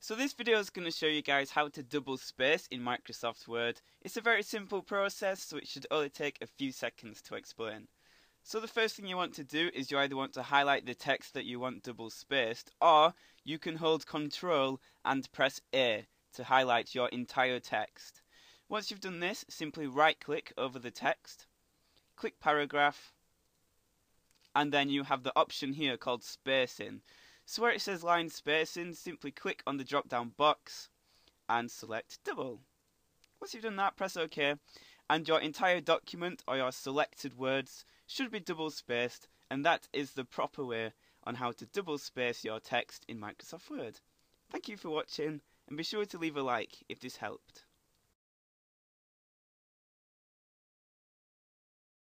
So this video is going to show you guys how to double space in Microsoft Word. It's a very simple process, so it should only take a few seconds to explain. So the first thing you want to do is you either want to highlight the text that you want double spaced, or you can hold Ctrl and press A to highlight your entire text. Once you've done this, simply right click over the text, click paragraph, and then you have the option here called spacing. So where it says line spacing, simply click on the drop down box and select double. Once you've done that, press OK, and your entire document or your selected words should be double spaced, and that is the proper way on how to double space your text in Microsoft Word. Thank you for watching, and be sure to leave a like if this helped.